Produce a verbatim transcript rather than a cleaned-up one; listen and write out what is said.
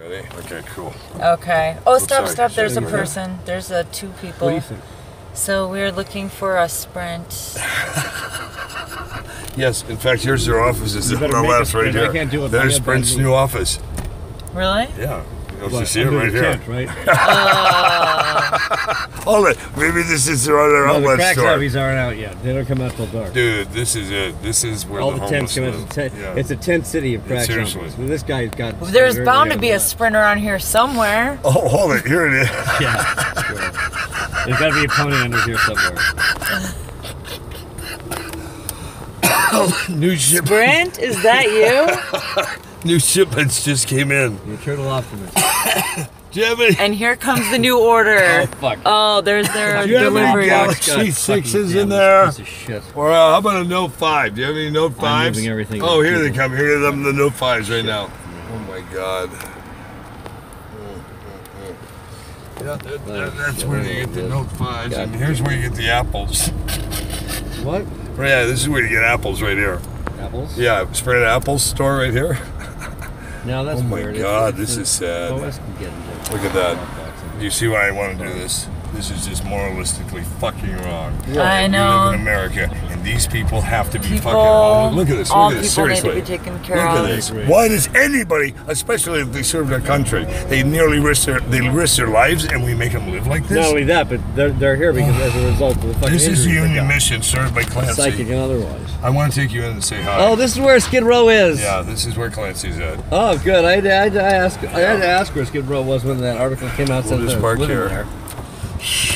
Ready? Okay, cool. Okay. Oh, stop, stop. There's a person. There's uh, two people. What do you think? So we're looking for a Sprint. Yes, in fact, here's their office. It's our last right here. I can't do it. There's Sprint's new office. Really? Yeah. You see it right here. Tent, right? uh. Hold it. Maybe this is their other outlet store. The crack levies aren't out yet. They don't come out till dark. Dude, this is it. This is where all the, the tents come out. Tent. Yeah. It's a tent city of crack levies. Well, this guy's got. Well, there's bound to be a Sprint around here somewhere. Oh, hold it. Here it is. Yeah. Sure. There's got to be a pony under here somewhere. New shipment. Sprint, is that you? New shipments just came in. You're turtle optimist. Do you have any? And here comes the new order. Oh, fuck. Oh, there's their delivery. Galaxy sixes in there. Piece of shit. Or uh, how about a Note five? Do you have any Note fives? I'm moving everything. Oh, here people. They come. Here are the Note fives right now. Oh, my God. Yeah, that, that, that's where you get the Note fives. And here's where you get the apples. What? Right, yeah, this is where you get apples right here. Apples? Yeah, Sprint Apple store right here. No, that's oh my weird. God, it's, this it's, is sad. Look at that. Do you see why I want to do this? This is just moralistically fucking wrong. Yeah. I know. We live in America, and these people have to be people, fucking wrong. Look at this. Look all at this. People seriously. Need to be taken care look of. At this. Why does anybody, especially if they serve their country, they nearly risk their they risk their lives, and we make them live like this? Not only that, but they're, they're here because as a result of the fucking. This is the union mission served by Clancy. Psychic and otherwise. I want to take you in and say hi. Oh, this is where Skid Row is. Yeah, this is where Clancy's at. Oh, good. I, I, I asked. I had to ask where Skid Row was when that article came out. We'll just park here. There. Shh.